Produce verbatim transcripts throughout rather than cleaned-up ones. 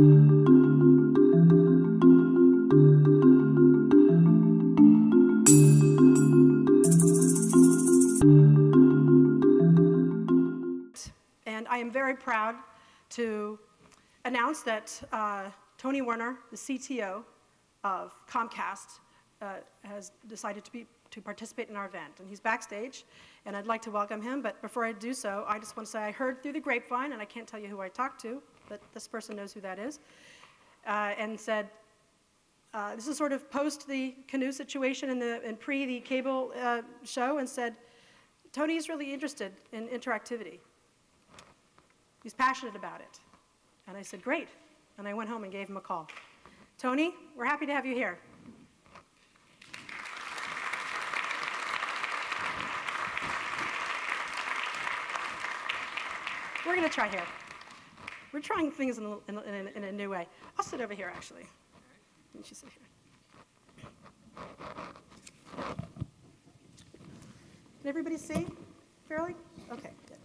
And I am very proud to announce that uh, Tony Werner, the C T O of Comcast, uh, has decided to be to participate in our event. And he's backstage, and I'd like to welcome him. But before I do so, I just want to say I heard through the grapevine, and I can't tell you who I talked to, but this person knows who that is, uh, and said, uh, this is sort of post the Canoe situation and, the, and pre the cable uh, show, and said, Tony's really interested in interactivity. He's passionate about it. And I said, great. And I went home and gave him a call. Tony, we're happy to have you here. We're going to try here. We're trying things in a, in, a, in a new way. I'll sit over here, actually. You should sit here. Can everybody see fairly? OK, good.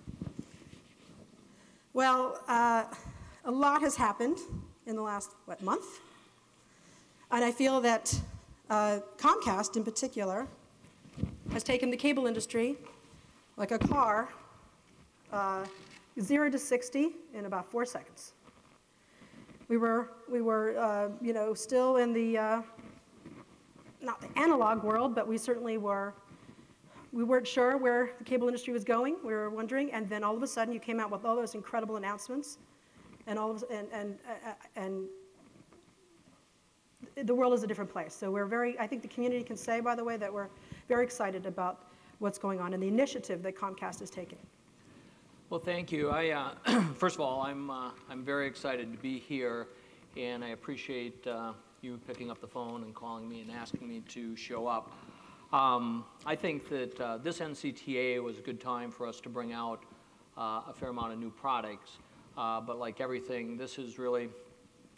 Well, uh, a lot has happened in the last, what, month? And I feel that uh, Comcast, in particular, has taken the cable industry like a car. Uh, zero to sixty in about four seconds. We were, we were uh, you know, still in the, uh, not the analog world, but we certainly were, we weren't sure where the cable industry was going. We were wondering, and then all of a sudden you came out with all those incredible announcements, and all of, and, and, uh, and the world is a different place. So we're very, I think the community can say, by the way, that we're very excited about what's going on and the initiative that Comcast is taking. Well, thank you. I, uh, first of all, I'm, uh, I'm very excited to be here, and I appreciate uh, you picking up the phone and calling me and asking me to show up. Um, I think that uh, this N C T A was a good time for us to bring out uh, a fair amount of new products, uh, but like everything, this is really,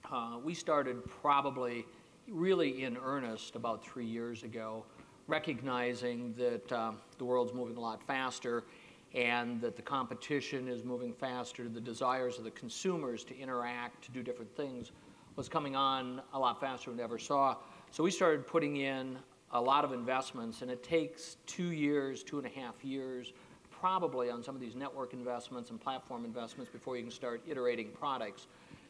uh, we started probably really in earnest about three years ago, recognizing that uh, the world's moving a lot faster, and that the competition is moving faster, the desires of the consumers to interact, to do different things, was coming on a lot faster than we ever saw. So we started putting in a lot of investments, and it takes two years, two and a half years, probably on some of these network investments and platform investments before you can start iterating products.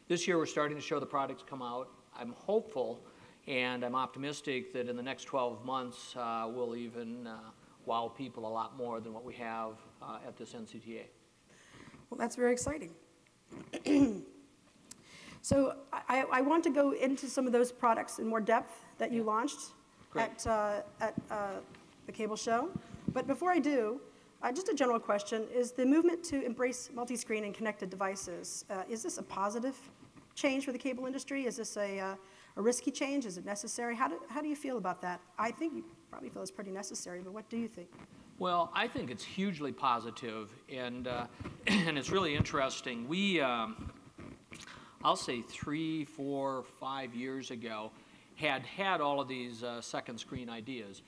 This year we're starting to show the products come out. I'm hopeful and I'm optimistic that in the next twelve months uh, we'll even uh, wow people a lot more than what we have uh, at this N C T A. Well, that's very exciting. So I, I want to go into some of those products in more depth that you yeah. launched Great. at, uh, at uh, the cable show. But before I do, uh, just a general question. Is the movement to embrace multi-screen and connected devices, uh, is this a positive change for the cable industry? Is this a, uh, a risky change? Is it necessary? How do, how do you feel about that? I think you probably feel it's pretty necessary, but what do you think? Well, I think it's hugely positive, and uh, and it's really interesting. We, um, I'll say three, four, five years ago, had had all of these uh, second screen ideas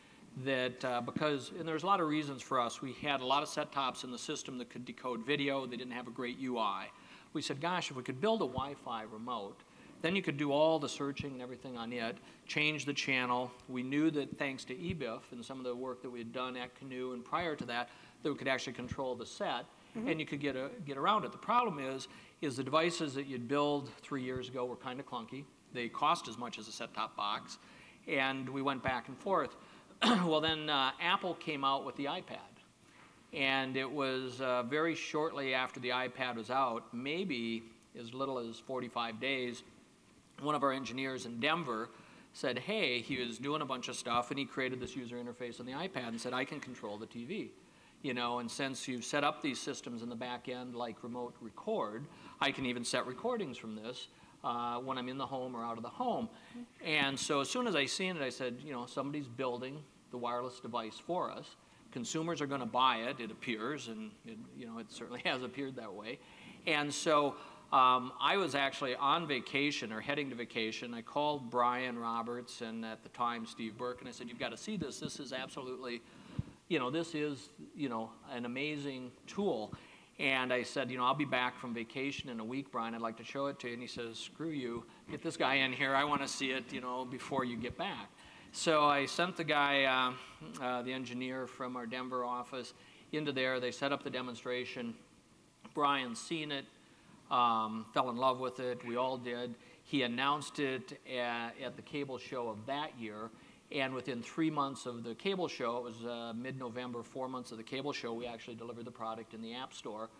that uh, because, and there's a lot of reasons for us, we had a lot of set-tops in the system that could decode video, they didn't have a great U I. We said, gosh, if we could build a Wi-Fi remote, then you could do all the searching and everything on it, change the channel. We knew that thanks to E B I F and some of the work that we had done at Canoe and prior to that, that we could actually control the set, mm-hmm. and you could get, a, get around it. The problem is, is the devices that you'd build three years ago were kind of clunky. They cost as much as a set-top box, and we went back and forth. Well, then uh, Apple came out with the iPad, and it was uh, very shortly after the iPad was out, maybe as little as forty-five days, one of our engineers in Denver said, hey, he was doing a bunch of stuff, and he created this user interface on the iPad and said, I can control the T V. You know, and since you've set up these systems in the back end like remote record, I can even set recordings from this uh, when I'm in the home or out of the home. And so as soon as I seen it, I said, you know, somebody's building the wireless device for us. Consumers are going to buy it, it appears, and it, you know, it certainly has appeared that way. And so Um, I was actually on vacation or heading to vacation. I called Brian Roberts and at the time Steve Burke, and I said, you've got to see this. This is absolutely, you know, this is, you know, an amazing tool. And I said, you know, I'll be back from vacation in a week, Brian. I'd like to show it to you. And he says, screw you. Get this guy in here. I want to see it, you know, before you get back. So I sent the guy, uh, uh, the engineer from our Denver office, into there. They set up the demonstration. Brian's seen it, um, fell in love with it. We all did. He announced it at, at the cable show of that year. And within three months of the cable show, it was uh, mid-November, four months of the cable show, we actually delivered the product in the App Store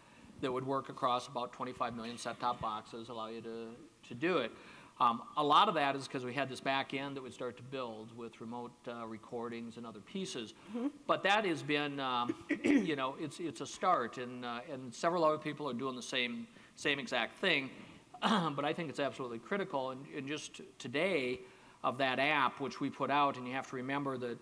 that would work across about twenty-five million set-top boxes, allow you to, to do it. Um, a lot of that is because we had this back end that would start to build with remote uh, recordings and other pieces. Mm-hmm. But that has been, um, you know, it's, it's a start. And, uh, and several other people are doing the same, same exact thing. But I think it's absolutely critical. And, and just today, of that app which we put out, and you have to remember that,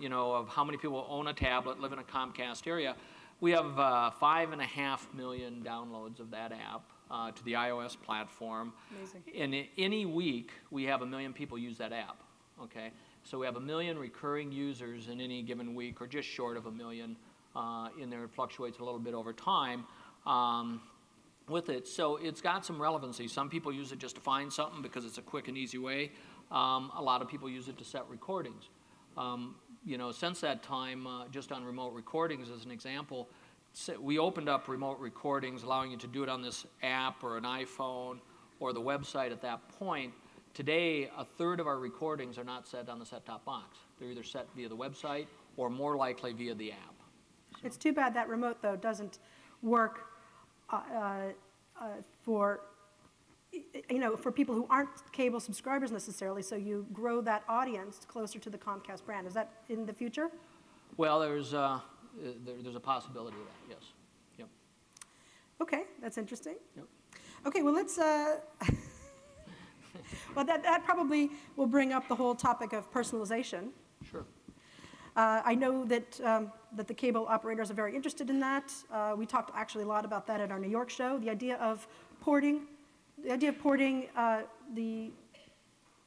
you know, of how many people own a tablet, live in a Comcast area, we have uh, five and a half million downloads of that app uh, to the iOS platform. Amazing. And in any week, we have a million people use that app, okay? So we have a million recurring users in any given week, or just short of a million uh, in there. It fluctuates a little bit over time. Um, with it. So it's got some relevancy. Some people use it just to find something because it's a quick and easy way. Um, a lot of people use it to set recordings. Um, you know, since that time, uh, just on remote recordings as an example, we opened up remote recordings, allowing you to do it on this app or an iPhone or the website at that point. Today, a third of our recordings are not set on the set-top box. They're either set via the website or more likely via the app. So. It's too bad that remote, though, doesn't work Uh, uh, uh, for, you know, for people who aren't cable subscribers necessarily, so you grow that audience closer to the Comcast brand. Is that in the future? Well, there's, uh, there, there's a possibility of that, yes. Yep. Okay, that's interesting. Yep. Okay, well, let's, uh, well, that, that probably will bring up the whole topic of personalization. Sure. Uh, I know that, um, that the cable operators are very interested in that. Uh, we talked actually a lot about that at our New York show. The idea of porting, the idea of porting uh, the,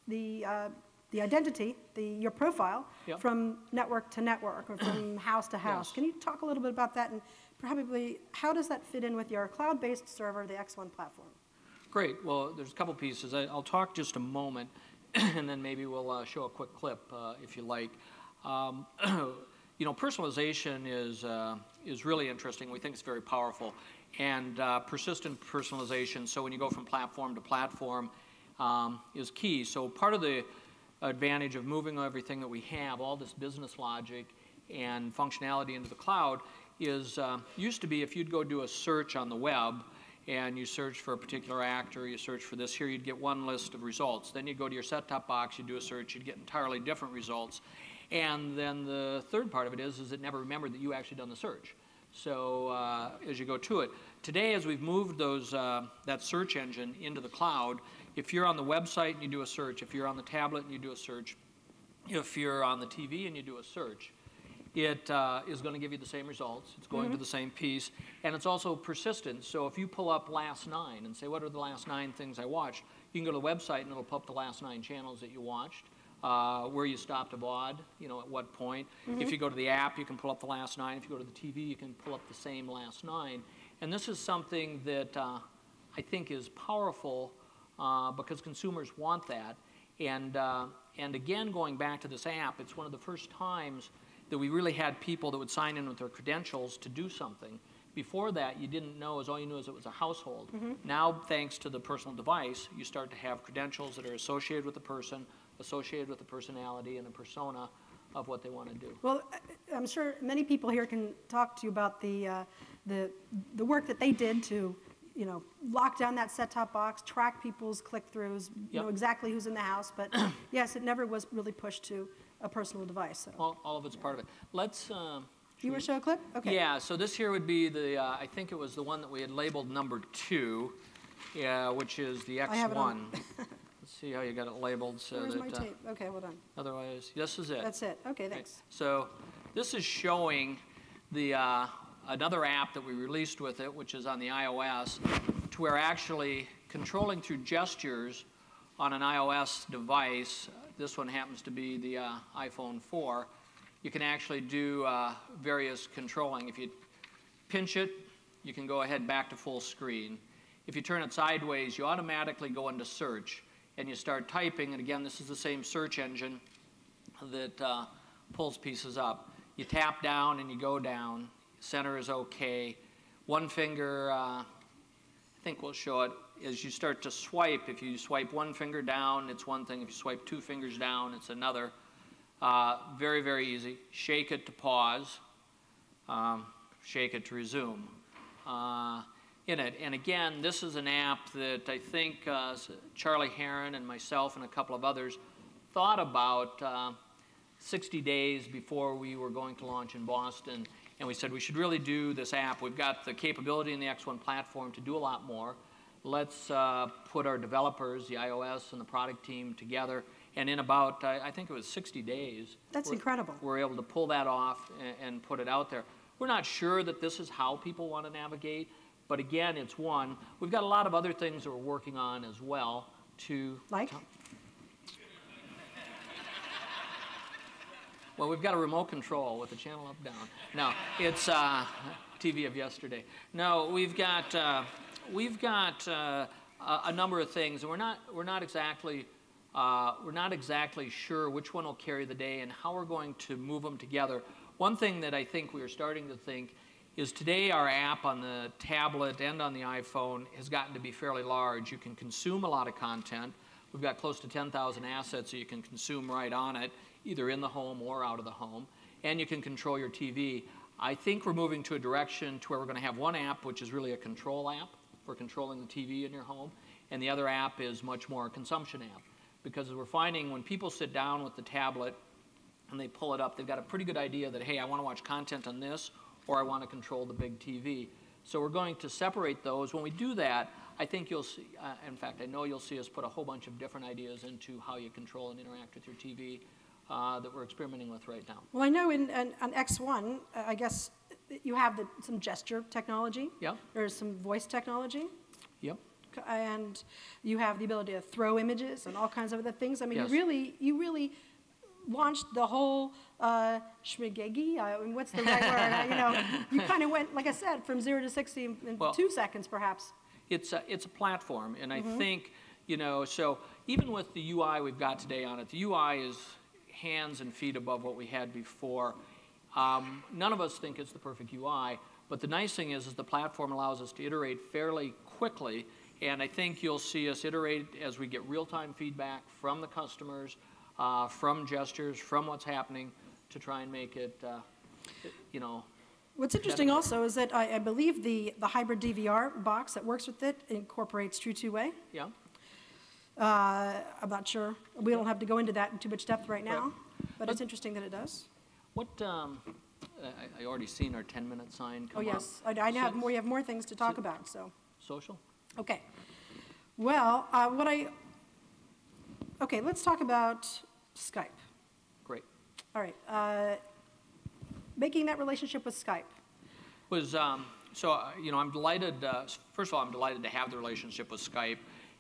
the, uh, the identity, the, your profile, yep, from network to network or from house to house. Yes. Can you talk a little bit about that and probably how does that fit in with your cloud-based server, the X one platform? Great. Well, there's a couple pieces. I, I'll talk just a moment and then maybe we'll uh, show a quick clip uh, if you like. Um, you know, personalization is, uh, is really interesting. We think it's very powerful. And uh, persistent personalization, so when you go from platform to platform, um, is key. So part of the advantage of moving everything that we have, all this business logic and functionality into the cloud, is uh, used to be if you'd go do a search on the web and you search for a particular actor, you search for this here, you'd get one list of results. Then you go to your set-top box, you do a search, you'd get entirely different results. And then the third part of it is, is it never remembered that you actually done the search. So uh, as you go to it. Today, as we've moved those, uh, that search engine into the cloud, if you're on the website and you do a search, if you're on the tablet and you do a search, if you're on the T V and you do a search, it uh, is going to give you the same results. It's going mm-hmm. to the same piece. And it's also persistent. So if you pull up last nine and say, what are the last nine things I watched? You can go to the website and it'll pull up the last nine channels that you watched. Uh, where you stopped abroad, you know, at what point. Mm-hmm. If you go to the app, you can pull up the last nine. If you go to the T V, you can pull up the same last nine. And this is something that uh, I think is powerful uh, because consumers want that. And, uh, and again, going back to this app, it's one of the first times that we really had people that would sign in with their credentials to do something. Before that, you didn't know, as all you knew is it was a household. Mm-hmm. Now, thanks to the personal device, you start to have credentials that are associated with the person, associated with the personality and the persona of what they want to do. Well, I'm sure many people here can talk to you about the, uh, the, the work that they did to, you know, lock down that set-top box, track people's click-throughs, you yep. know exactly who's in the house. But yes, it never was really pushed to a personal device. So. All, all of it's yeah. part of it. Let's. Uh, you want to show a clip? Okay. Yeah. So this here would be the. Uh, I think it was the one that we had labeled number two, yeah, which is the X one. I have it on. See how you got it labeled so Where's that. My tape? Uh, okay, hold on. Otherwise, this is it. That's it. Okay, thanks. Okay. So, this is showing the uh, another app that we released with it, which is on the iOS, to where actually controlling through gestures on an iOS device. This one happens to be the uh, iPhone four. You can actually do uh, various controlling. If you pinch it, you can go ahead back to full screen. If you turn it sideways, you automatically go into search and you start typing. And again, this is the same search engine that uh, pulls pieces up. You tap down and you go down. Center is okay. One finger, uh, I think we'll show it, is you start to swipe. If you swipe one finger down, it's one thing. If you swipe two fingers down, it's another. Uh, very, very easy. Shake it to pause. Um, shake it to resume. Uh, in it. And again, this is an app that I think uh, Charlie Heron and myself and a couple of others thought about uh, sixty days before we were going to launch in Boston. And we said, we should really do this app. We've got the capability in the X one platform to do a lot more. Let's uh, put our developers, the iOS and the product team together. And in about, I, I think it was sixty days. That's we're, incredible. We're able to pull that off and, and put it out there. We're not sure that this is how people want to navigate. But again, it's one. We've got a lot of other things that we're working on as well to... Like? Well, we've got a remote control with a channel up, down. No, it's uh, T V of yesterday. No, we've got, uh, we've got uh, a number of things. And we're not, we're not exactly, uh, we're not exactly sure which one will carry the day and how we're going to move them together. One thing that I think we are starting to think is today our app on the tablet and on the iPhone has gotten to be fairly large. You can consume a lot of content. We've got close to ten thousand assets that you can consume right on it, either in the home or out of the home. And you can control your T V. I think we're moving to a direction to where we're going to have one app, which is really a control app for controlling the T V in your home. And the other app is much more a consumption app. Because we're finding when people sit down with the tablet and they pull it up, they've got a pretty good idea that, hey, I want to watch content on this, or I want to control the big T V. So we're going to separate those. When we do that, I think you'll see, uh, in fact, I know you'll see us put a whole bunch of different ideas into how you control and interact with your T V uh, that we're experimenting with right now. Well, I know in, in, on X one, uh, I guess you have the, some gesture technology. Yeah. There's some voice technology. Yep. And you have the ability to throw images and all kinds of other things. I mean, yes. you really, you really launched the whole uh, schmigegi, I mean, what's the right word? You know, you kind of went, like I said, from zero to sixty in well, two seconds, perhaps. It's a, it's a platform, and mm-hmm. I think, you know, so even with the U I we've got today on it, the U I is hands and feet above what we had before. Um, none of us think it's the perfect U I, but the nice thing is, is the platform allows us to iterate fairly quickly, and I think you'll see us iterate as we get real-time feedback from the customers, Uh, from gestures, from what's happening, to try and make it, uh, you know. What's interesting better. also is that I, I believe the, the hybrid D V R box that works with it incorporates true two-way. Yeah. Uh, I'm not sure. We don't have to go into that in too much depth right now, right. but uh, it's interesting that it does. What, um, I, I already seen our ten-minute sign come Oh, yes. Up. I, I so, have more, we have more things to talk so, about, so. Social? Okay. Well, uh, what I... Okay, let's talk about Skype. Great. All right, uh, making that relationship with Skype. Was, um, so, uh, you know, I'm delighted, uh, first of all, I'm delighted to have the relationship with Skype.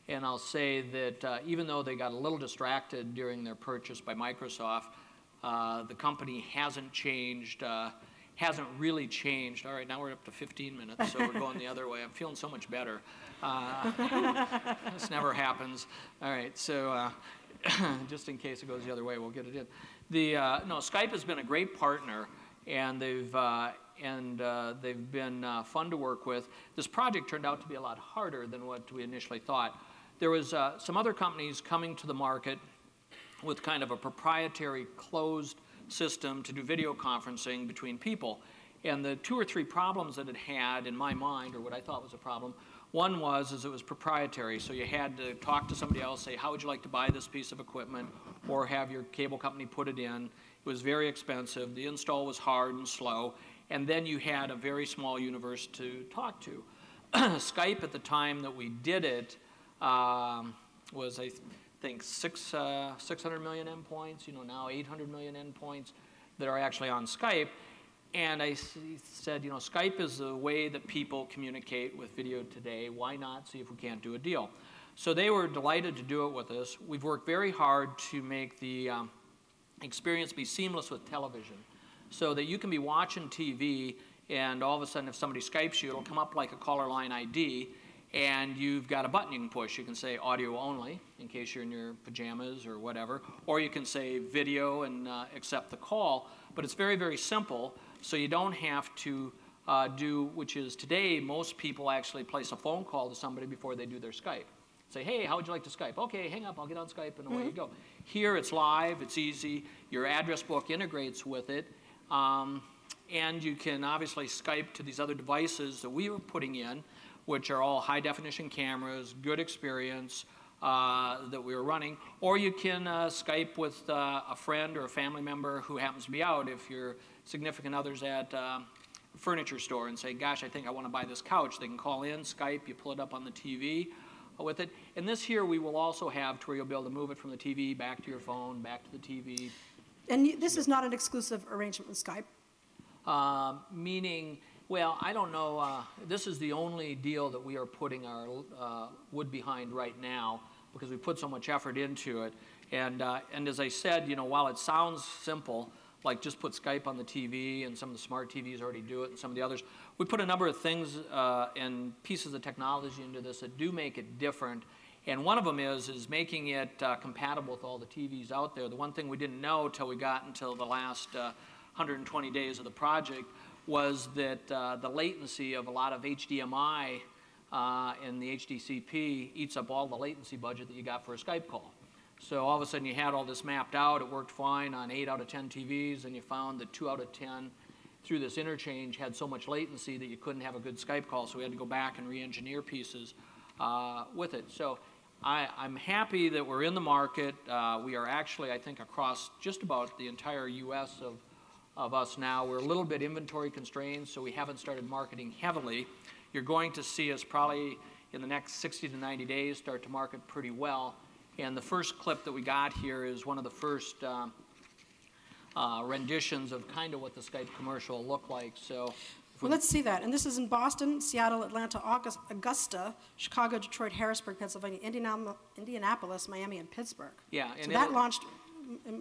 And I'll say that uh, even though they got a little distracted during their purchase by Microsoft, uh, the company hasn't changed, uh, hasn't really changed. All right, now we're up to fifteen minutes, so we're going the other way. I'm feeling so much better. Uh, this never happens. All right, so uh, just in case it goes the other way, we'll get it in. The uh, no, Skype has been a great partner, and they've uh, and uh, they've been uh, fun to work with. This project turned out to be a lot harder than what we initially thought. There was uh, some other companies coming to the market with kind of a proprietary closed system to do video conferencing between people, and the two or three problems that it had in my mind, or what I thought was a problem. One was is it was proprietary, so you had to talk to somebody else, say, how would you like to buy this piece of equipment, or have your cable company put it in. It was very expensive. The install was hard and slow, and then you had a very small universe to talk to. Skype at the time that we did it um, was, I th think, six, uh, six hundred million endpoints, you know, now eight hundred million endpoints that are actually on Skype. And I said, you know, Skype is the way that people communicate with video today. Why not see if we can't do a deal? So they were delighted to do it with us. We've worked very hard to make the um, experience be seamless with television so that you can be watching T V and all of a sudden if somebody Skypes you, it'll come up like a caller line I D, and you've got a button you can push. You can say audio only, in case you're in your pajamas or whatever, or you can say video and uh, accept the call, but it's very, very simple, so you don't have to uh, do, which is today, most people actually place a phone call to somebody before they do their Skype. Say, hey, how would you like to Skype? Okay, hang up, I'll get on Skype, and away mm-hmm. you go. Here it's live, it's easy, your address book integrates with it, um, and you can obviously Skype to these other devices that we were putting in, which are all high-definition cameras, good experience uh, that we were running, or you can uh, Skype with uh, a friend or a family member who happens to be out. If your significant other's at uh, a furniture store and say, gosh, I think I want to buy this couch, they can call in, Skype, you pull it up on the T V uh, with it. And this here we will also have to where you'll be able to move it from the T V back to your phone, back to the T V. And this is not an exclusive arrangement with Skype? Uh, meaning... Well, I don't know. Uh, this is the only deal that we are putting our uh, wood behind right now because we put so much effort into it. And, uh, and as I said, you know, while it sounds simple, like just put Skype on the T V and some of the smart T Vs already do it and some of the others, we put a number of things uh, and pieces of technology into this that do make it different. And one of them is, is making it uh, compatible with all the T Vs out there. The one thing we didn't know till we got until the last uh, one hundred twenty days of the project was that uh, the latency of a lot of H D M I uh, and the H D C P eats up all the latency budget that you got for a Skype call. So all of a sudden you had all this mapped out, it worked fine on eight out of ten T Vs, and you found that two out of ten through this interchange had so much latency that you couldn't have a good Skype call, so we had to go back and re-engineer pieces uh, with it. So I, I'm happy that we're in the market. Uh, we are actually, I think, across just about the entire U S of of us now. We're a little bit inventory constrained, so we haven't started marketing heavily. You're going to see us probably in the next sixty to ninety days start to market pretty well. And the first clip that we got here is one of the first uh, uh, renditions of kind of what the Skype commercial looked like. So, well, let's see that. And this is in Boston, Seattle, Atlanta, August, Augusta, Chicago, Detroit, Harrisburg, Pennsylvania, Indiana, Indianapolis, Miami, and Pittsburgh. Yeah, and so that launched.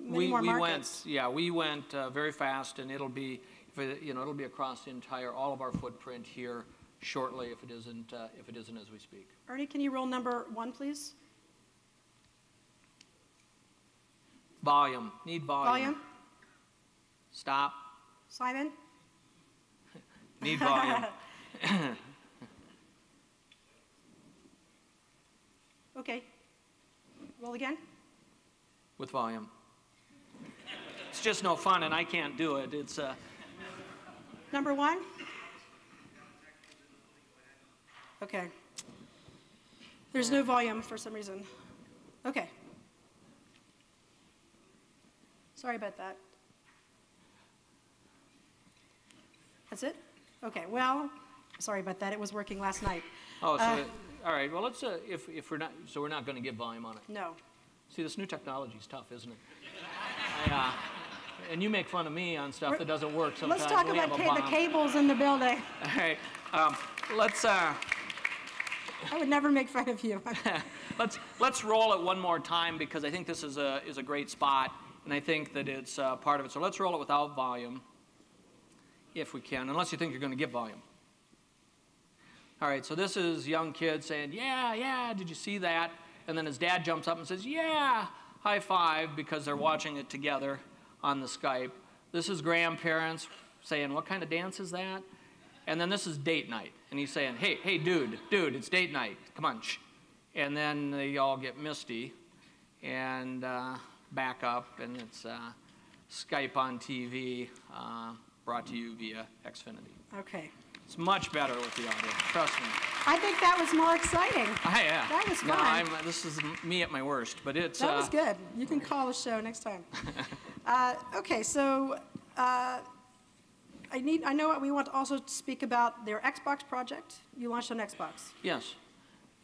We, more we went, yeah, we went uh, very fast, and it'll be, you know, it'll be across the entire, all of our footprint here shortly, if it isn't, uh, if it isn't as we speak. Ernie, can you roll number one, please? Volume. Need volume. Volume. Stop. Simon. Need volume. Okay. Roll again. With volume. It's just no fun, and I can't do it. It's uh... number one. Okay. There's no volume for some reason. Okay. Sorry about that. That's it? Okay. Well, sorry about that. It was working last night. Oh, so uh, it, all right. Well, let's. Uh, if if we're not, so we're not going to give volume on it. No. See, this new technology is tough, isn't it? I, uh, and you make fun of me on stuff We're, that doesn't work sometimes. Let's talk we about ca the cables in the building. All right. Um, let's... Uh, I would never make fun of you. let's, let's roll it one more time, because I think this is a, is a great spot, and I think that it's uh, part of it. So let's roll it without volume, if we can, unless you think you're going to give volume. All right, so this is young kid saying, yeah, yeah, did you see that? And then his dad jumps up and says, yeah, high five, because they're watching it together on the Skype. This is grandparents saying, what kind of dance is that? And then this is date night. And he's saying, hey, hey, dude, dude, it's date night. Come on, shh. And then they all get misty and uh, back up. And it's uh, Skype on T V, uh, brought to you via Xfinity. Okay. It's much better with the audio, trust me. I think that was more exciting. Oh, yeah. That was fun. No, I'm, this is me at my worst, but it's... That uh, was good. You can call the show next time. uh, okay, so uh, I need. I know what we want to also speak about their Xbox project. You launched on Xbox. Yes.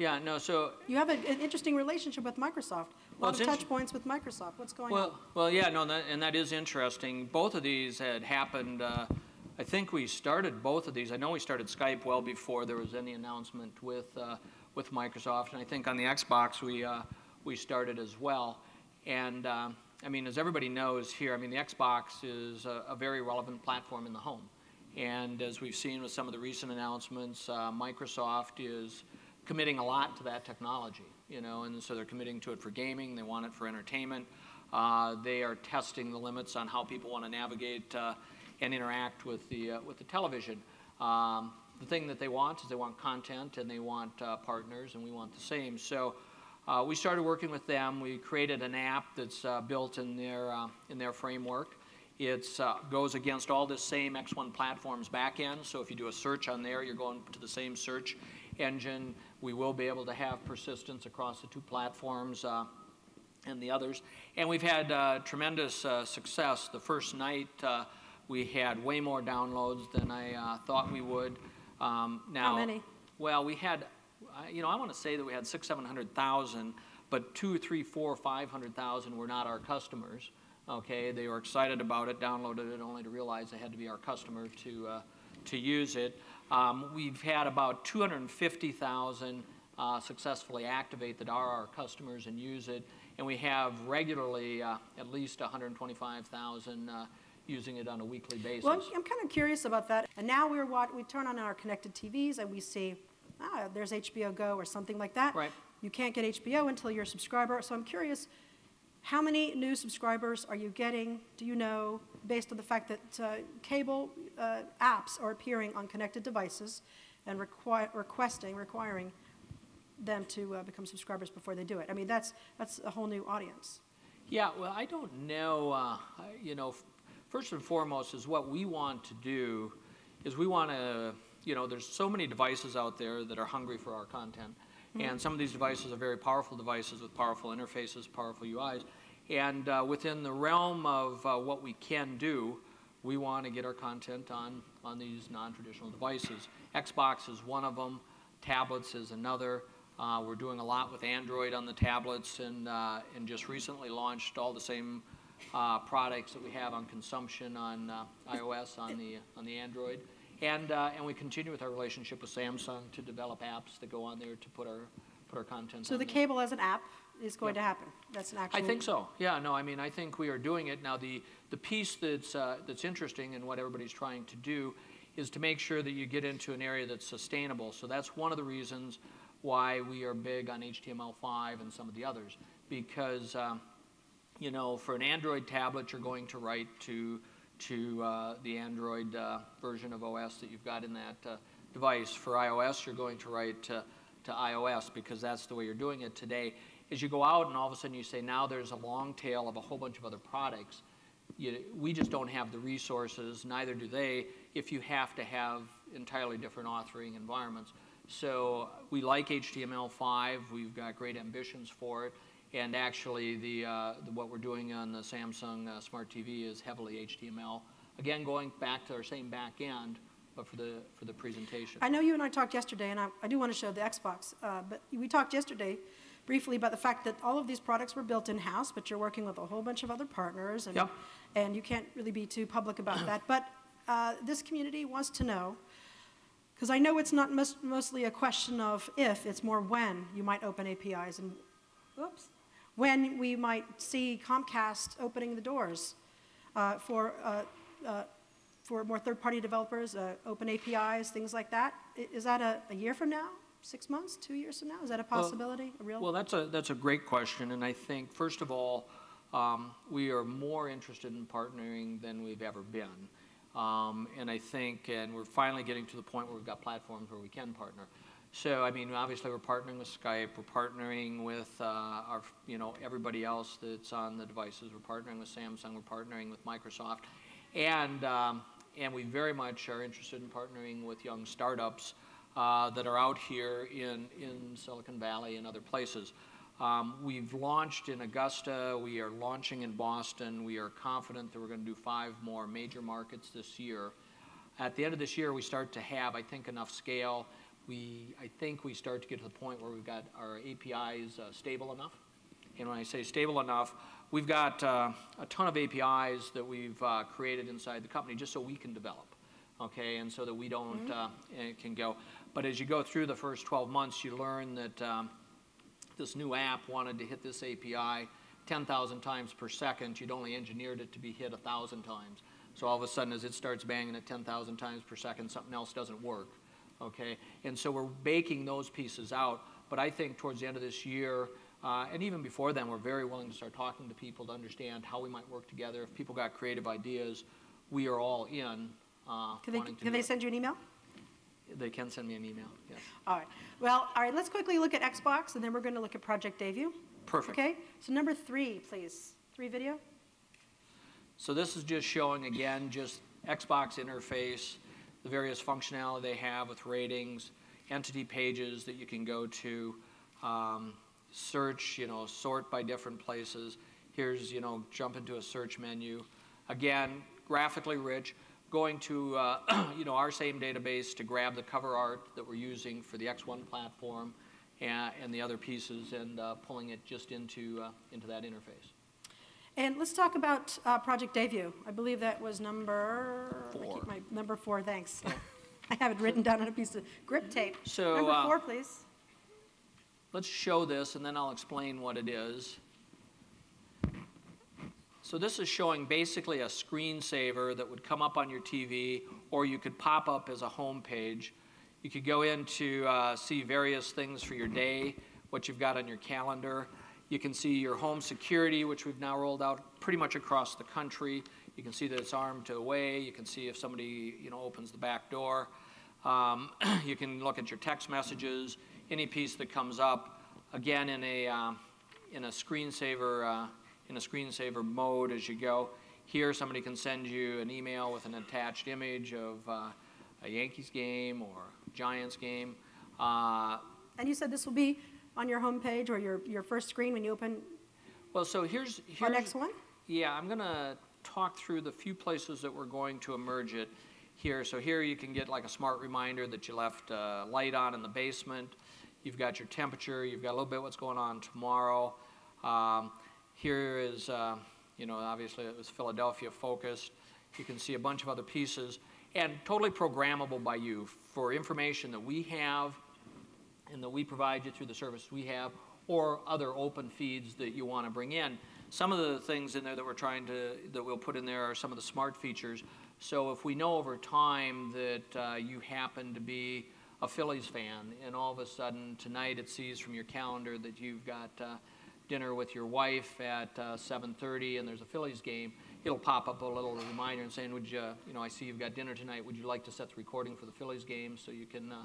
Yeah, no, so... You have a, an interesting relationship with Microsoft. A lot well, of touch points with Microsoft. What's going well, on? Well, yeah, no, and that, and that is interesting. Both of these had happened... Uh, I think we started both of these. I know we started Skype well before there was any announcement with uh, with Microsoft, and I think on the Xbox we uh, we started as well. And uh, I mean, as everybody knows here, I mean the Xbox is a, a very relevant platform in the home, And as we've seen with some of the recent announcements, uh, Microsoft is committing a lot to that technology, you know, and so they're committing to it for gaming, they want it for entertainment. Uh, they are testing the limits on how people want to navigate uh, and interact with the, uh, with the television. Um, the thing that they want is they want content and they want uh, partners, and we want the same. So uh, we started working with them. We created an app that's uh, built in their, uh, in their framework. It uh, goes against all the same X one platform's back end, so if you do a search on there, you're going to the same search engine. We will be able to have persistence across the two platforms uh, and the others. And we've had uh, tremendous uh, success. The first night, uh, we had way more downloads than I uh, thought we would. Um, now, how many? Well, we had, you know, I want to say that we had six, seven hundred thousand, but two, three, four, five hundred thousand were not our customers. Okay, they were excited about it, downloaded it, only to realize they had to be our customer to uh, to use it. Um, we've had about two hundred fifty thousand uh, successfully activate that are our customers and use it, and we have regularly uh, at least one hundred twenty-five thousand uh, using it on a weekly basis. Well, I'm, I'm kind of curious about that. And now we're wat we turn on our connected T Vs and we see, ah, there's H B O Go or something like that. Right. You can't get H B O until you're a subscriber, so I'm curious. How many new subscribers are you getting, do you know, based on the fact that uh, cable uh, apps are appearing on connected devices and requi requesting, requiring them to uh, become subscribers before they do it? I mean, that's, that's a whole new audience. Yeah, well, I don't know, uh, you know, first and foremost is what we want to do is we want to, you know, there's so many devices out there that are hungry for our content. And some of these devices are very powerful devices with powerful interfaces, powerful U Is. And uh, within the realm of uh, what we can do, we want to get our content on, on these non-traditional devices. Xbox is one of them. Tablets is another. Uh, we're doing a lot with Android on the tablets, and, uh, and just recently launched all the same uh, products that we have on consumption on uh, iOS, on the, on the Android. And, uh, and we continue with our relationship with Samsung to develop apps that go on there to put our, put our content so on the there. Cable as an app is going yep. to happen? That's an actual... I think so. Yeah, no, I mean, I think we are doing it. Now, the, the piece that's, uh, that's interesting and what everybody's trying to do is to make sure that you get into an area that's sustainable. So that's one of the reasons why we are big on H T M L five and some of the others. Because, um, you know, for an Android tablet, you're going to write to... to uh, the Android uh, version of O S that you've got in that uh, device. For iOS, you're going to write to, to iOS because that's the way you're doing it today. As you go out and all of a sudden you say, now there's a long tail of a whole bunch of other products, you, we just don't have the resources, neither do they, if you have to have entirely different authoring environments. So we like H T M L five, we've got great ambitions for it. And actually, the, uh, the, what we're doing on the Samsung uh, Smart T V is heavily H T M L. Again, going back to our same back end, but for the, for the presentation. I know you and I talked yesterday, and I, I do want to show the Xbox, uh, but we talked yesterday briefly about the fact that all of these products were built in-house, but you're working with a whole bunch of other partners, and, yep. and you can't really be too public about that. But uh, this community wants to know, because I know it's not most, mostly a question of if, it's more when you might open A P Is and, oops. when we might see Comcast opening the doors uh, for, uh, uh, for more third-party developers, uh, open A P Is, things like that. Is that a, a year from now, six months, two years from now? Is that a possibility, well, a real? Well, that's a, that's a great question, and I think, first of all, um, we are more interested in partnering than we've ever been. Um, and I think, and we're finally getting to the point where we've got platforms where we can partner. So, I mean, obviously we're partnering with Skype, we're partnering with uh, our, you know, everybody else that's on the devices, we're partnering with Samsung, we're partnering with Microsoft, and, um, and we very much are interested in partnering with young startups uh, that are out here in, in Silicon Valley and other places. Um, we've launched in Augusta, we are launching in Boston, we are confident that we're going to do five more major markets this year. At the end of this year, we start to have, I think, enough scale. We, I think we start to get to the point where we've got our A P Is uh, stable enough. And when I say stable enough, we've got uh, a ton of A P Is that we've uh, created inside the company just so we can develop, okay, and so that we don't, mm-hmm. uh, it can go. But as you go through the first twelve months, you learn that um, this new app wanted to hit this A P I ten thousand times per second. You'd only engineered it to be hit one thousand times. So all of a sudden, as it starts banging at ten thousand times per second, something else doesn't work, okay? And so we're baking those pieces out. But I think towards the end of this year, uh, and even before then, we're very willing to start talking to people to understand how we might work together. If people got creative ideas, we are all in. Uh, can they, can they send you an email? They can send me an email, yes. All right. Well, all right, let's quickly look at Xbox, and then we're going to look at Project Dayview. Perfect. Okay, so number three, please. Three video. So this is just showing, again, just Xbox interface, the various functionality they have with ratings, entity pages that you can go to, um, search, you know, sort by different places. Here's, you know, jump into a search menu. Again, graphically rich, going to, uh, you know, our same database to grab the cover art that we're using for the X one platform and, and the other pieces and uh, pulling it just into, uh, into that interface. And let's talk about uh, Project Dayview. I believe that was number four. I keep my, number four, thanks. Yeah. I have it written down on a piece of grip tape. So, number uh, four, please. Let's show this, and then I'll explain what it is. So this is showing basically a screensaver that would come up on your T V, or you could pop up as a home page. You could go in to uh, see various things for your day, what you've got on your calendar. You can see your home security, which we've now rolled out pretty much across the country. You can see that it's armed to away. You can see if somebody, you know, opens the back door. Um, you can look at your text messages, any piece that comes up. Again, in a uh, in a screensaver uh, in a screensaver mode as you go. Here, somebody can send you an email with an attached image of uh, a Yankees game or Giants game. Uh, and you said this will be on your home page or your, your first screen when you open? Well, so here's, here's our next one? Yeah, I'm going to talk through the few places that we're going to emerge it here. So here you can get like a smart reminder that you left a uh, light on in the basement. You've got your temperature. You've got a little bit what's going on tomorrow. Um, here is, uh, you know, obviously it was Philadelphia focused. You can see a bunch of other pieces and totally programmable by you for information that we have and that we provide you through the service we have or other open feeds that you want to bring in. Some of the things in there that we're trying to, that we'll put in there are some of the smart features. So if we know over time that uh, you happen to be a Phillies fan and all of a sudden tonight it sees from your calendar that you've got uh, dinner with your wife at uh, seven thirty and there's a Phillies game, it'll pop up a little reminder and saying, would you, you know, I see you've got dinner tonight, would you like to set the recording for the Phillies game so you can uh,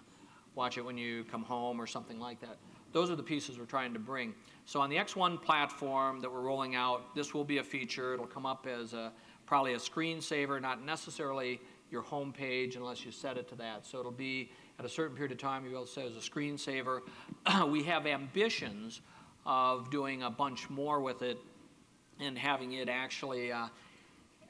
watch it when you come home or something like that. Those are the pieces we're trying to bring. So on the X one platform that we're rolling out, this will be a feature. It'll come up as a, probably a screensaver, not necessarily your home page unless you set it to that. So it'll be at a certain period of time, you'll be able to set it as a screensaver. We have ambitions of doing a bunch more with it and having it actually uh,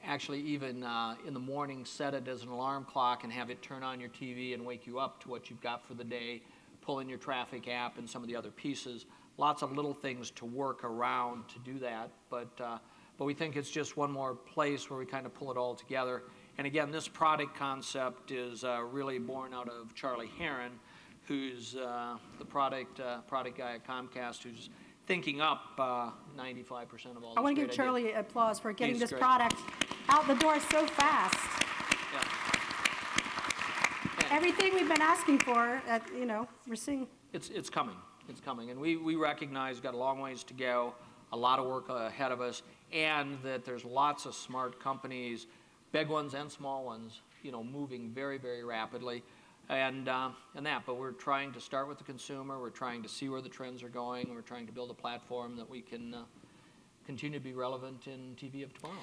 actually even uh, in the morning set it as an alarm clock and have it turn on your T V and wake you up to what you've got for the day, pull in your traffic app and some of the other pieces. Lots of little things to work around to do that, but, uh, but we think it's just one more place where we kind of pull it all together. And again, this product concept is uh, really born out of Charlie Heron, who's uh, the product, uh, product guy at Comcast, who's thinking up uh, ninety-five percent of all. I want to give Charlie idea. applause for getting He's this great. product out the door so fast. Yeah. Yeah. Everything we've been asking for, at, you know, we're seeing. It's it's coming. It's coming, and we we recognize we've got a long ways to go, a lot of work ahead of us, and that there's lots of smart companies, big ones and small ones, you know, moving very very rapidly. And, uh, and that, but we're trying to start with the consumer, we're trying to see where the trends are going, we're trying to build a platform that we can uh, continue to be relevant in T V of tomorrow.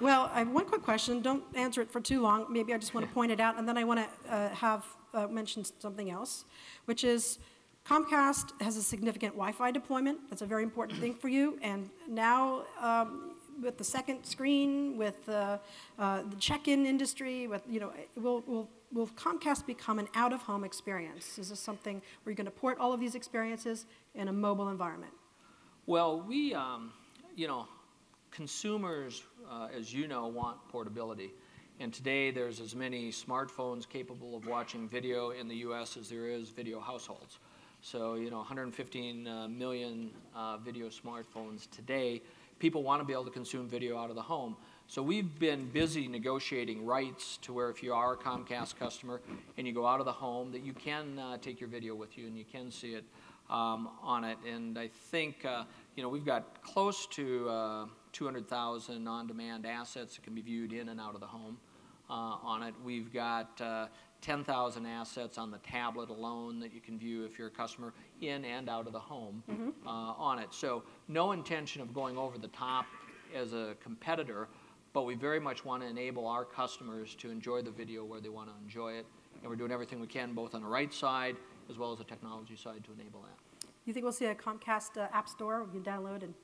Well, I have one quick question, don't answer it for too long, maybe I just want to point it out, and then I want to uh, have uh, mentioned something else, which is Comcast has a significant Wi-Fi deployment, that's a very important thing for you, and now um, with the second screen, with uh, uh, the check-in industry, with, you know, we'll, we'll will Comcast become an out-of-home experience? Is this something where you're going to port all of these experiences in a mobile environment? Well, we, um, you know, consumers, uh, as you know, want portability. And today there's as many smartphones capable of watching video in the U S as there is video households. So, you know, one hundred fifteen million uh, video smartphones today. People want to be able to consume video out of the home. So we've been busy negotiating rights to where if you are a Comcast customer and you go out of the home, that you can uh, take your video with you and you can see it um, on it. And I think, uh, you know, we've got close to uh, two hundred thousand on-demand assets that can be viewed in and out of the home uh, on it. We've got uh, ten thousand assets on the tablet alone that you can view if you're a customer in and out of the home mm-hmm. uh, on it. So no intention of going over the top as a competitor, but we very much want to enable our customers to enjoy the video where they want to enjoy it. And we're doing everything we can both on the right side as well as the technology side to enable that. You think we'll see a Comcast uh, app store we can download? And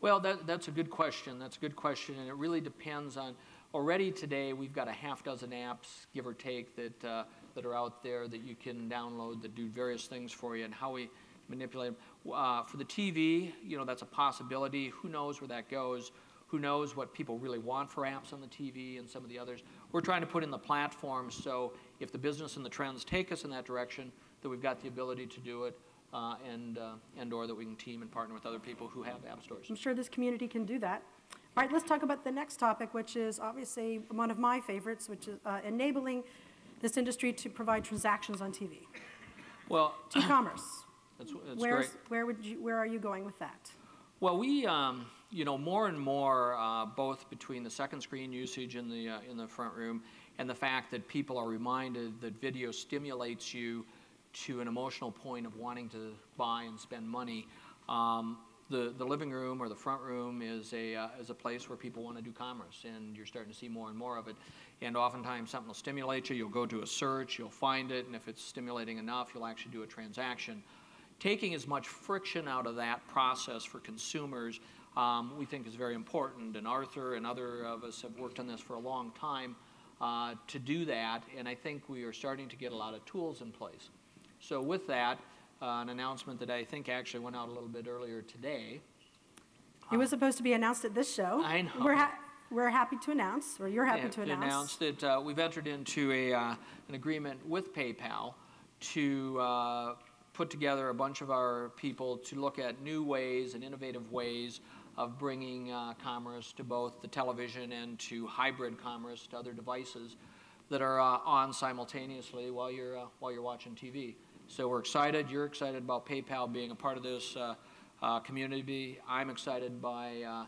well, that, that's a good question. That's a good question, and it really depends on. Already today, we've got a half dozen apps, give or take, that, uh, that are out there that you can download that do various things for you and how we manipulate them. Uh, for the T V, you know, that's a possibility. Who knows where that goes? Who knows what people really want for apps on the T V and some of the others? We're trying to put in the platform so if the business and the trends take us in that direction, that we've got the ability to do it. Uh, and, uh, and or that we can team and partner with other people who have app stores. I'm sure this community can do that. All right, let's talk about the next topic, which is obviously one of my favorites, which is uh, enabling this industry to provide transactions on T V. Well, e-commerce. That's, that's great. Where would you, where are you going with that? Well, we, um, you know, more and more, uh, both between the second screen usage in the uh, in the front room and the fact that people are reminded that video stimulates you to an emotional point of wanting to buy and spend money, um, the, the living room or the front room is a, uh, is a place where people want to do commerce, and you're starting to see more and more of it. And oftentimes something will stimulate you, you'll go do a search, you'll find it, and if it's stimulating enough, you'll actually do a transaction. Taking as much friction out of that process for consumers um, we think is very important, and Arthur and other of us have worked on this for a long time uh, to do that, and I think we are starting to get a lot of tools in place. So with that, uh, an announcement that I think actually went out a little bit earlier today. It uh, was supposed to be announced at this show. I know. We're, ha we're happy to announce, or you're happy yeah, to announce. announced that uh, we've entered into a, uh, an agreement with PayPal to uh, put together a bunch of our people to look at new ways and innovative ways of bringing uh, commerce to both the television and to hybrid commerce to other devices that are uh, on simultaneously while you're, uh, while you're watching T V. So we're excited. You're excited about PayPal being a part of this uh, uh, community. I'm excited by uh,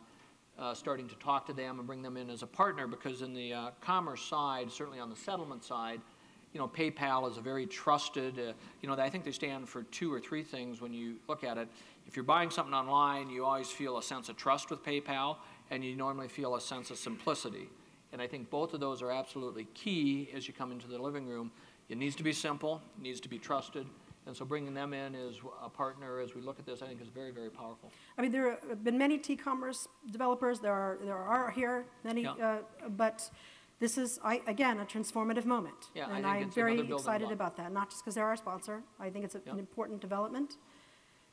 uh, starting to talk to them and bring them in as a partner, because in the uh, commerce side, certainly on the settlement side, you know, PayPal is a very trusted, uh, you know, I think they stand for two or three things when you look at it. If you're buying something online, you always feel a sense of trust with PayPal, and you normally feel a sense of simplicity. And I think both of those are absolutely key as you come into the living room. It needs to be simple, it needs to be trusted, and so bringing them in as a partner as we look at this, I think, is very, very powerful. I mean, there have been many T-commerce developers. There are there are here many, yeah. uh, but this is I, again a transformative moment, yeah, and I think I'm it's very excited block. about that. Not just because they're our sponsor. I think it's a, yeah. an important development,